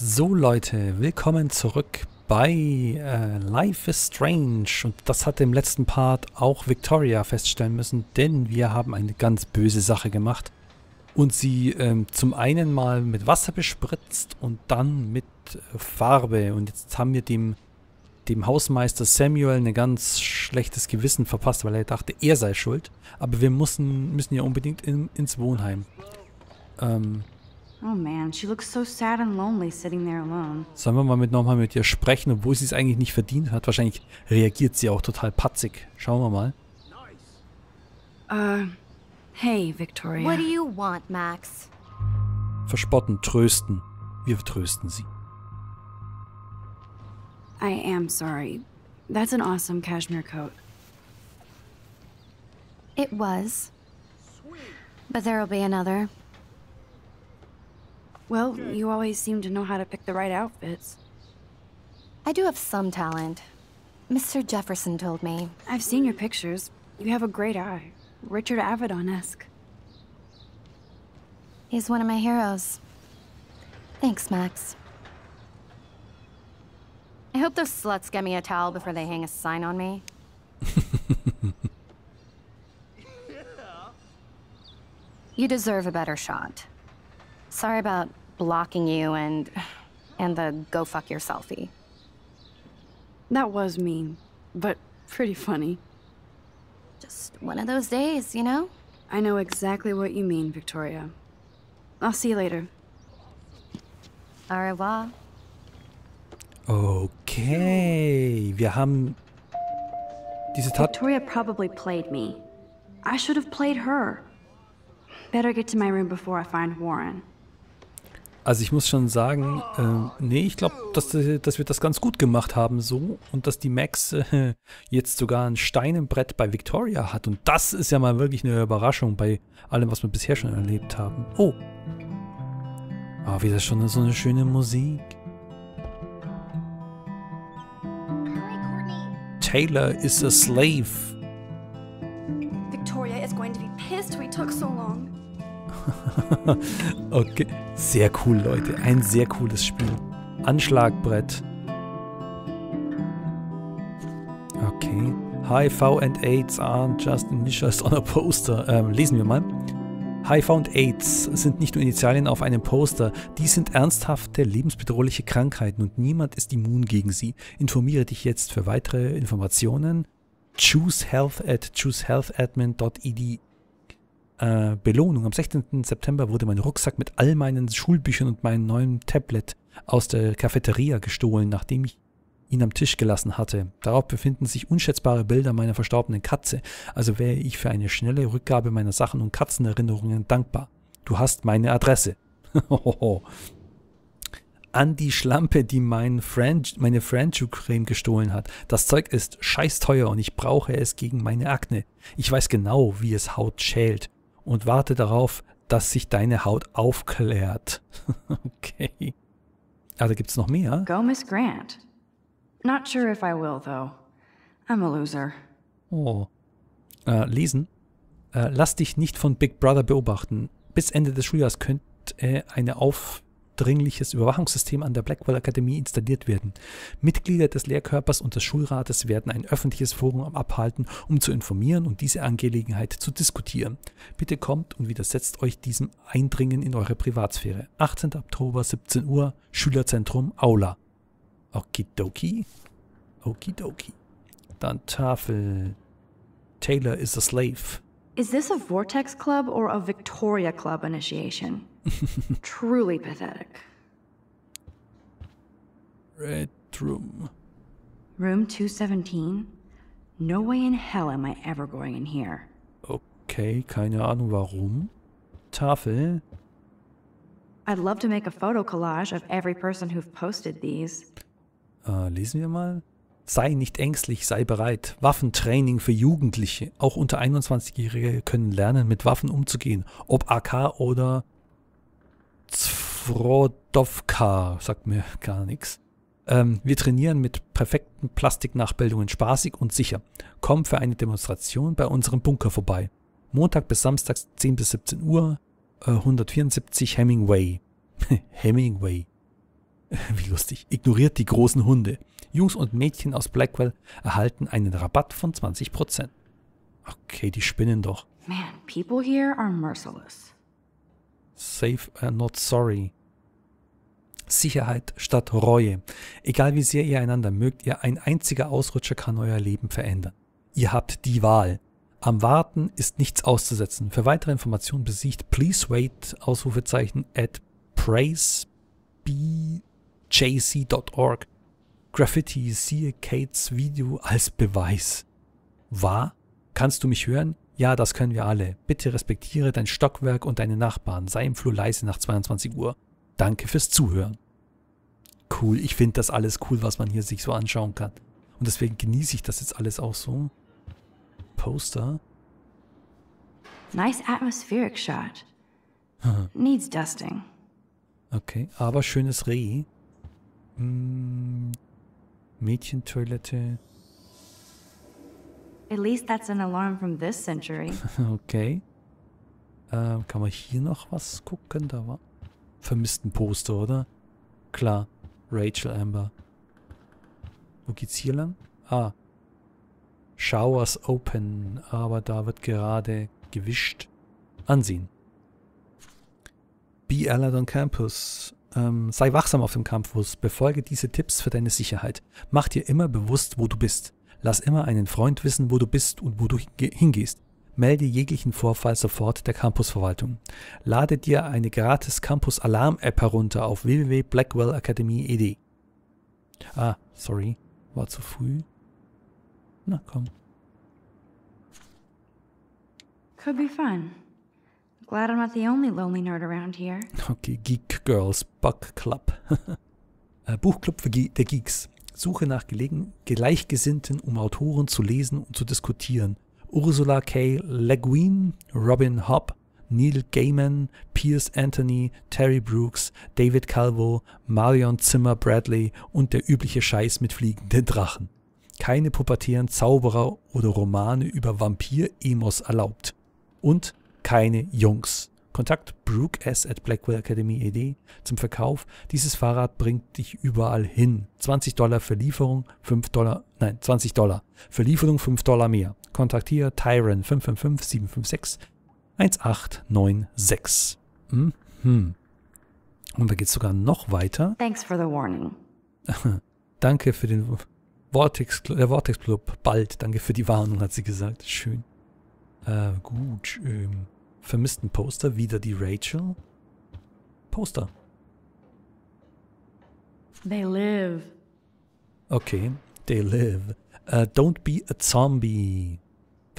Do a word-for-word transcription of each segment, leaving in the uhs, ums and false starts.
So Leute, willkommen zurück bei äh, Life is Strange, und das hat im letzten Part auch Victoria feststellen müssen, denn wir haben eine ganz böse Sache gemacht und sie ähm, zum einen mal mit Wasser bespritzt und dann mit äh, Farbe, und jetzt haben wir dem, dem Hausmeister Samuel ein ganz schlechtes Gewissen verpasst, weil er dachte, er sei schuld, aber wir müssen, müssen ja unbedingt in, ins Wohnheim. Ähm... Oh man, she looks so sad and lonely sitting there alone. Sollen wir mal mit nochmal mit ihr sprechen, obwohl sie es eigentlich nicht verdient hat? Wahrscheinlich reagiert sie auch total patzig. Schauen wir mal. Uh, hey, Victoria. What do you want, Max? Verspotten, trösten. Wir trösten sie. I am sorry. That's an awesome cashmere coat. It was. But there'll be another. Well, you always seem to know how to pick the right outfits. I do have some talent. Mister Jefferson told me. I've seen your pictures. You have a great eye. Richard Avedon-esque. He's one of my heroes. Thanks, Max. I hope those sluts get me a towel before they hang a sign on me. You deserve a better shot. Sorry about blocking you and and the go fuck your selfie. That was mean, but pretty funny. Just one of those days, you know? I know exactly what you mean, Victoria. I'll see you later. Au revoir. Okay, wir haben diese Tat. Victoria probably played me. I should have played her. Better get to my room before I find Warren. Also ich muss schon sagen, äh, nee, ich glaube, dass, dass wir das ganz gut gemacht haben so, und dass die Max äh, jetzt sogar ein Stein im Brett bei Victoria hat, und das ist ja mal wirklich eine Überraschung bei allem, was wir bisher schon erlebt haben. Oh, ah, wieder schon so eine schöne Musik. Taylor is a slave. Victoria is going to be pissed we took so long. Okay, sehr cool, Leute. Ein sehr cooles Spiel. Anschlagbrett. Okay. H I V and AIDS aren't just initials on a poster. Ähm, lesen wir mal. H I V und AIDS sind nicht nur Initialien auf einem Poster. Dies sind ernsthafte, lebensbedrohliche Krankheiten und niemand ist immun gegen sie. Informiere dich jetzt für weitere Informationen. ChooseHealth at choosehealthadmin.edu. Äh, Belohnung. Am sechzehnten September wurde mein Rucksack mit all meinen Schulbüchern und meinem neuen Tablet aus der Cafeteria gestohlen, nachdem ich ihn am Tisch gelassen hatte. Darauf befinden sich unschätzbare Bilder meiner verstorbenen Katze, also wäre ich für eine schnelle Rückgabe meiner Sachen und Katzenerinnerungen dankbar. Du hast meine Adresse. An die Schlampe, die mein French, meine Franju-Creme gestohlen hat. Das Zeug ist scheiß teuer und ich brauche es gegen meine Akne. Ich weiß genau, wie es Haut schält. Und warte darauf, dass sich deine Haut aufklärt. Okay. Ah, da gibt's noch mehr. Go, Miss Grant. Not sure if I will, though. I'm a loser. Oh. Äh, lesen. Äh, lass dich nicht von Big Brother beobachten. Bis Ende des Schuljahres könnte äh, ein aufdringliches Überwachungssystem an der Blackwell Academy installiert werden. Mitglieder des Lehrkörpers und des Schulrates werden ein öffentliches Forum abhalten, um zu informieren und diese Angelegenheit zu diskutieren. Bitte kommt und widersetzt euch diesem Eindringen in eure Privatsphäre. achtzehnten Oktober, siebzehn Uhr, Schülerzentrum, Aula. Okidoki. Okidoki. Dann Tafel. Taylor is a slave. Is this a Vortex Club or a Victoria Club initiation? Truly pathetic. Red room. Room two seventeen? No way in hell am I ever going in here. Okay, keine Ahnung warum. Tafel. I'd love to make a photo collage of every person who've posted these. Uh, lesen wir mal. Sei nicht ängstlich, sei bereit. Waffentraining für Jugendliche. Auch unter einundzwanzigjährige können lernen, mit Waffen umzugehen. Ob A K oder Zwrodowka, sagt mir gar nichts. Ähm, wir trainieren mit perfekten Plastiknachbildungen spaßig und sicher. Komm für eine Demonstration bei unserem Bunker vorbei. Montag bis Samstag zehn bis siebzehn Uhr, äh, hundertvierundsiebzig Hemingway. Hemingway. wie lustig, ignoriert die großen Hunde. Jungs und Mädchen aus Blackwell erhalten einen Rabatt von zwanzig Prozent. Okay, die spinnen doch. Man, people here are merciless. Safe and not sorry. Sicherheit statt Reue. Egal wie sehr ihr einander mögt, ihr ein einziger Ausrutscher kann euer Leben verändern. Ihr habt die Wahl. Am Warten ist nichts auszusetzen. Für weitere Informationen besiegt please wait, Ausrufezeichen, at praise b j c dot org. Graffiti, siehe Kates Video als Beweis. Wahr? Kannst du mich hören? Ja, das können wir alle. Bitte respektiere dein Stockwerk und deine Nachbarn. Sei im Flur leise nach zweiundzwanzig Uhr. Danke fürs Zuhören. Cool, ich finde das alles cool, was man hier sich so anschauen kann. Und deswegen genieße ich das jetzt alles auch so. Poster. Nice atmospheric shot. Needs dusting. Okay, aber schönes Reh. Hm, Mädchentoilette. At least that's an alarm from this century. Okay. Ähm, kann man hier noch was gucken? Da war vermissten Poster, oder? Klar. Rachel Amber. Wo geht's hier lang? Ah. Showers open. Aber da wird gerade gewischt. Ansehen. Be alert on campus. Ähm, sei wachsam auf dem Campus. Befolge diese Tipps für deine Sicherheit. Mach dir immer bewusst, wo du bist. Lass immer einen Freund wissen, wo du bist und wo du hingehst. Melde jeglichen Vorfall sofort der Campusverwaltung. Lade dir eine gratis Campus-Alarm-App herunter auf w w w punkt blackwell academy punkt e d. Ah, sorry. War zu früh. Na komm. Could be fun. Glad I'm not the only lonely nerd around here. Okay, Geek Girls Book Club. Buchclub für Ge der Geeks. Suche nach Gelegen Gleichgesinnten, um Autoren zu lesen und zu diskutieren. Ursula K. Le Guin, Robin Hobb, Neil Gaiman, Pierce Anthony, Terry Brooks, David Calvo, Marion Zimmer-Bradley und der übliche Scheiß mit fliegenden Drachen. Keine pubertären Zauberer oder Romane über Vampir-Emos erlaubt. Und keine Jungs. Kontakt Brooke S. at blackwell academy punkt e d zum Verkauf. Dieses Fahrrad bringt dich überall hin. zwanzig Dollar für Lieferung, fünf Dollar, nein, zwanzig Dollar. Für Lieferung fünf Dollar mehr. Kontaktiere Tyron fünf fünf fünf, sieben fünf sechs, eins acht neun sechs. Mhm. Und da geht es sogar noch weiter. Thanks for the warning. Danke für den Vortex, der Vortex Club. Bald. Danke für die Warnung, hat sie gesagt. Schön. Äh, gut. Ähm. Vermissten Poster, wieder die Rachel. Poster. They live. Okay, they live. Uh, don't be a zombie.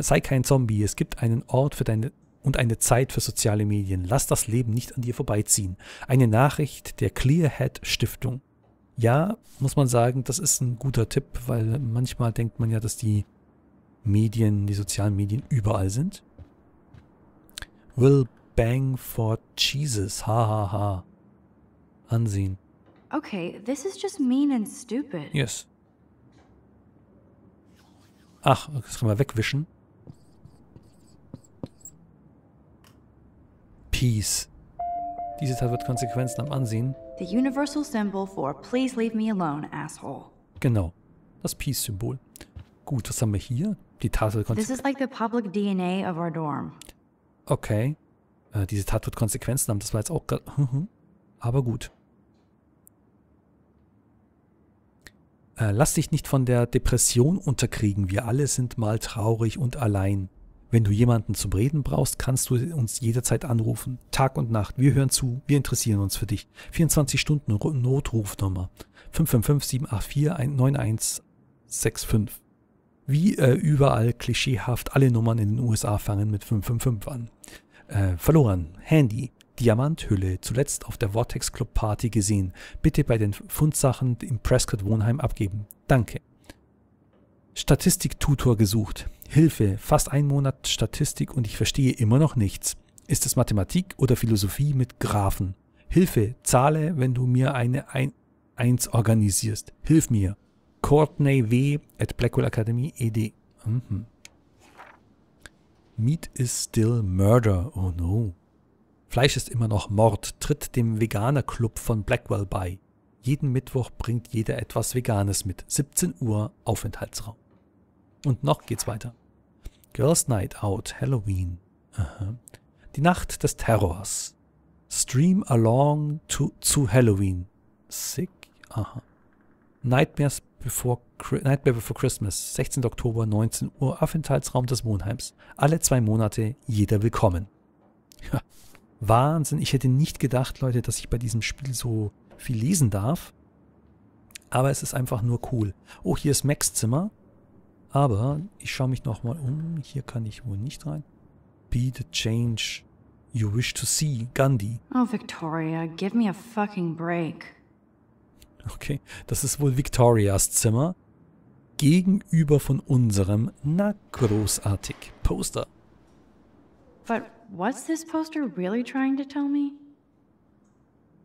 Sei kein Zombie. Es gibt einen Ort für deine und eine Zeit für soziale Medien. Lass das Leben nicht an dir vorbeiziehen. Eine Nachricht der Clearhead Stiftung. Ja, muss man sagen, das ist ein guter Tipp, weil manchmal denkt man ja, dass die Medien, die sozialen Medien überall sind. Will bang for Jesus. Ha ha ha. Ansehen. Okay, this is just mean and stupid. Yes. Ach, das können wir wegwischen. Peace. Diese Tat wird Konsequenzen am Ansehen. The universal symbol for please leave me alone, asshole. Genau. Das Peace-Symbol. Gut, was haben wir hier? Die Tat wird Konsequenzen. This is like the public D N A of our dorm. Okay. Äh, diese Tat wird Konsequenzen haben. Das war jetzt auch gerade... Aber gut. Äh, lass dich nicht von der Depression unterkriegen. Wir alle sind mal traurig und allein. Wenn du jemanden zum Reden brauchst, kannst du uns jederzeit anrufen. Tag und Nacht. Wir hören zu. Wir interessieren uns für dich. vierundzwanzig Stunden Notrufnummer. fünf fünf fünf, sieben acht vier, neun eins sechs fünf. Wie äh, überall klischeehaft alle Nummern in den U S A fangen mit fünf fünf fünf an. Äh, verloren. Handy. Diamanthülle. Zuletzt auf der Vortex Club Party gesehen. Bitte bei den Fundsachen im Prescott Wohnheim abgeben. Danke. Statistiktutor gesucht. Hilfe. Fast ein Monat Statistik und ich verstehe immer noch nichts. Ist es Mathematik oder Philosophie mit Graphen? Hilfe. Zahle, wenn du mir eine eins organisierst. Hilf mir. Courtney W. at blackwell academy punkt e d. Mhm. Meat is still murder. Oh no. Fleisch ist immer noch Mord. Tritt dem Veganer-Club von Blackwell bei. Jeden Mittwoch bringt jeder etwas Veganes mit. siebzehn Uhr Aufenthaltsraum. Und noch geht's weiter. Girls Night Out, Halloween. Aha. Die Nacht des Terrors. Stream Along to, zu Halloween. Sick. Aha. Nightmares before, Nightmare Before Christmas. sechzehnten Oktober, neunzehn Uhr. Aufenthaltsraum des Wohnheims. Alle zwei Monate jeder willkommen. Ja. Wahnsinn. Ich hätte nicht gedacht, Leute, dass ich bei diesem Spiel so viel lesen darf. Aber es ist einfach nur cool. Oh, hier ist Max Zimmer. Aber ich schaue mich nochmal um. Hier kann ich wohl nicht rein. Be the change you wish to see. Gandhi. Oh, Victoria, give me a fucking break. Okay, das ist wohl Victorias Zimmer. Gegenüber von unserem. Na, großartig. Poster. But what's this poster really trying to tell me?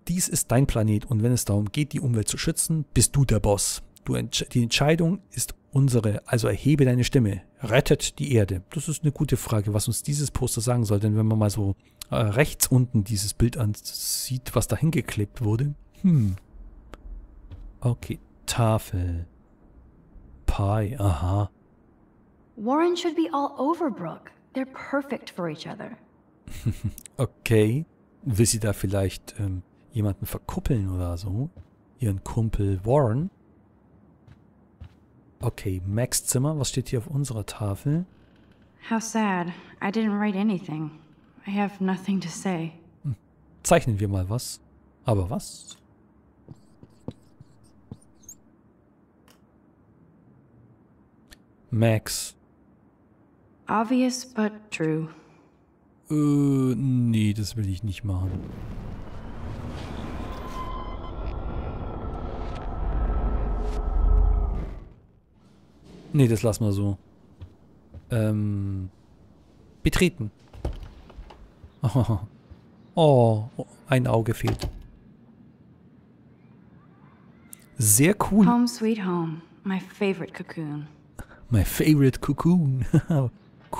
Dies ist dein Planet und wenn es darum geht, die Umwelt zu schützen, bist du der Boss. Du entsch die Entscheidung ist unsere, also erhebe deine Stimme. Rettet die Erde. Das ist eine gute Frage, was uns dieses Poster sagen soll, denn wenn man mal so äh, rechts unten dieses Bild ansieht, was da hingeklebt wurde. Hm. Okay, Tafel. Pie, aha. Warren should be all over Brooke. They're perfect for each other. Okay. Will sie da vielleicht ähm, jemanden verkuppeln oder so? Ihren Kumpel Warren. Okay, Max Zimmer, was steht hier auf unserer Tafel? How sad. I didn't write anything. I have nothing to say. Zeichnen wir mal was. Aber was? Max. Obvious, but true. Äh, nee, das will ich nicht machen. Nee, das lassen wir so. Ähm. Betreten. Oh, oh, ein Auge fehlt. Sehr cool. Home sweet home. My favorite cocoon. My favorite cocoon.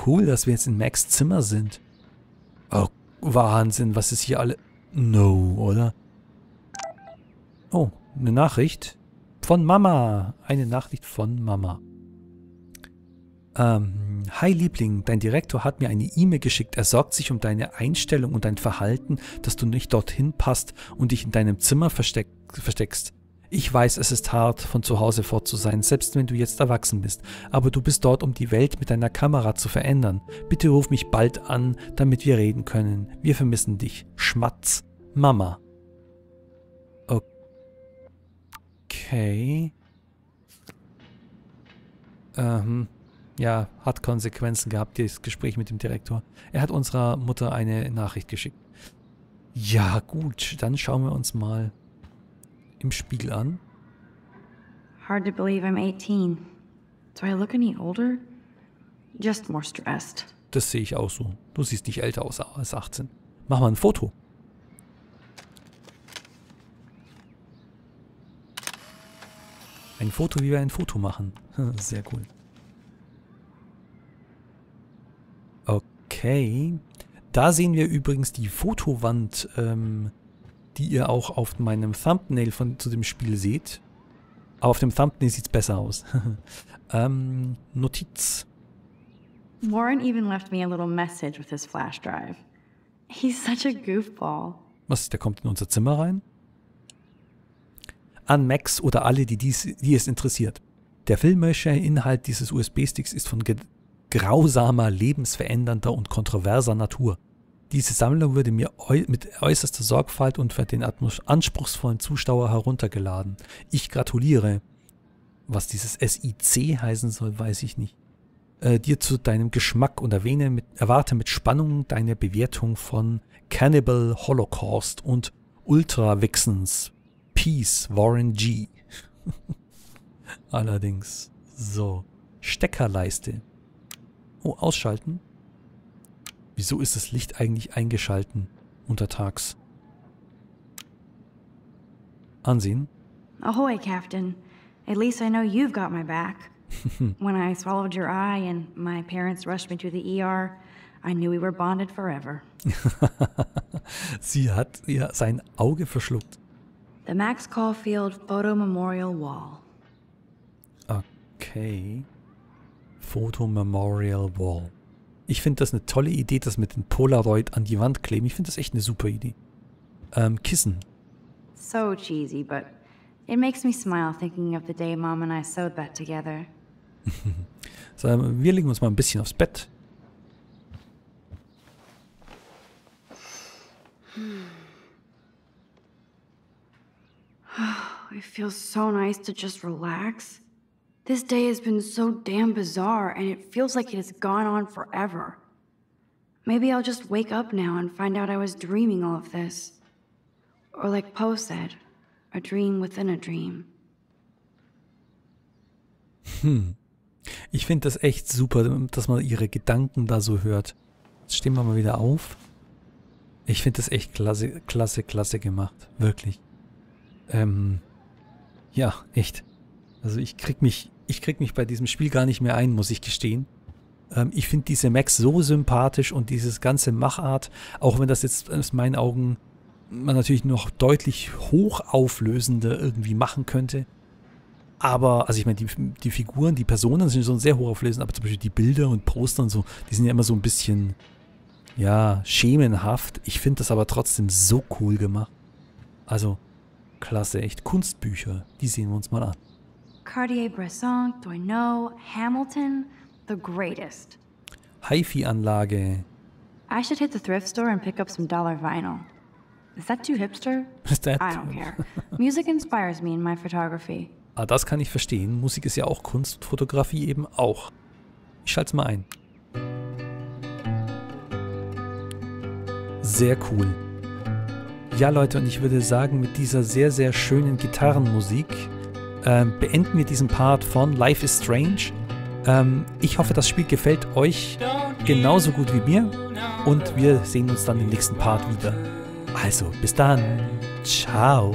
Cool, dass wir jetzt in Max Zimmer sind. Oh, Wahnsinn, was ist hier alle... No, oder? Oh, eine Nachricht von Mama. Eine Nachricht von Mama. Ähm, Hi Liebling, dein Direktor hat mir eine E-Mail geschickt. Er sorgt sich um deine Einstellung und dein Verhalten, dass du nicht dorthin passt und dich in deinem Zimmer versteck, versteckst. Ich weiß, es ist hart, von zu Hause fort zu sein, selbst wenn du jetzt erwachsen bist. Aber du bist dort, um die Welt mit deiner Kamera zu verändern. Bitte ruf mich bald an, damit wir reden können. Wir vermissen dich. Schmatz. Mama. Okay. Ähm, ja, hat Konsequenzen gehabt, das Gespräch mit dem Direktor. Er hat unserer Mutter eine Nachricht geschickt. Ja, gut, dann schauen wir uns mal im Spiegel an. Hard to believe I'm eighteen. Do I look any older? Just more stressed. Das sehe ich auch so. Du siehst nicht älter aus als achtzehn. Mach mal ein Foto. Ein Foto, wie wir ein Foto machen. Sehr cool. Okay. Da sehen wir übrigens die Fotowand, ähm, die ihr auch auf meinem Thumbnail von, zu dem Spiel seht. Aber auf dem Thumbnail sieht es besser aus. ähm, Notiz. Warren even left me a little message with his flash drive. He's such a goofball. Was, der kommt in unser Zimmer rein? An Max oder alle, die, dies, die es interessiert. Der filmische Inhalt dieses U S B-Sticks ist von grausamer, lebensverändernder und kontroverser Natur. Diese Sammlung würde mir mit äußerster Sorgfalt und für den anspruchsvollen Zuschauer heruntergeladen. Ich gratuliere. Was dieses S I C heißen soll, weiß ich nicht. Äh, dir zu deinem Geschmack und erwähne mit, erwarte mit Spannung deine Bewertung von Cannibal Holocaust und Ultra-Vixens. Peace, Warren G. Allerdings. So. Steckerleiste. Oh, ausschalten. Wieso ist das Licht eigentlich eingeschalten untertags? Ansehen. Ahoy, Captain. At least I know you've got my back. When I swallowed your eye and my parents rushed me to the E R, I knew we were bonded forever. Sie hat ja sein Auge verschluckt. The Max Caulfield Photo Memorial Wall. Okay. Photo Memorial Wall. Ich finde das eine tolle Idee, das mit dem Polaroid an die Wand kleben. Ich finde das echt eine super Idee. Ähm, Kissen. So cheesy, but it makes me smile thinking of the day Mom and I sewed that together. So, wir legen uns mal ein bisschen aufs Bett. It feels so nice to just relax. This day has been so damn bizarre and it feels like it has gone on forever. Maybe I'll just wake up now and find out I was dreaming all of this. Or like Poe said, a dream within a dream. Hm. Ich finde das echt super, dass man ihre Gedanken da so hört. Jetzt stehen wir mal wieder auf. Ich finde das echt klasse, klasse, klasse gemacht. Wirklich. Ähm, ja, echt. Also ich krieg mich, ich krieg mich bei diesem Spiel gar nicht mehr ein, muss ich gestehen. Ähm, ich finde diese Max so sympathisch und dieses ganze Machart, auch wenn das jetzt aus meinen Augen man natürlich noch deutlich hochauflösender irgendwie machen könnte. Aber, also ich meine, die, die Figuren, die Personen sind schon sehr hochauflösend, aber zum Beispiel die Bilder und Poster und so, die sind ja immer so ein bisschen, ja, schemenhaft. Ich finde das aber trotzdem so cool gemacht. Also, klasse, echt. Kunstbücher, die sehen wir uns mal an. Cartier-Bresson, Doineau, Hamilton, the greatest. Hi-Fi-Anlage. I should hit the thrift store and pick up some dollar vinyl. Is that too hipster? Is that I don't care. Music inspires me in my photography. Ah, das kann ich verstehen. Musik ist ja auch Kunst, Fotografie eben auch. Ich schalte es mal ein. Sehr cool. Ja, Leute, und ich würde sagen, mit dieser sehr, sehr schönen Gitarrenmusik ähm, beenden wir diesen Part von Life is Strange. Ähm, ich hoffe, das Spiel gefällt euch genauso gut wie mir. Und wir sehen uns dann im nächsten Part wieder. Also, bis dann. Ciao.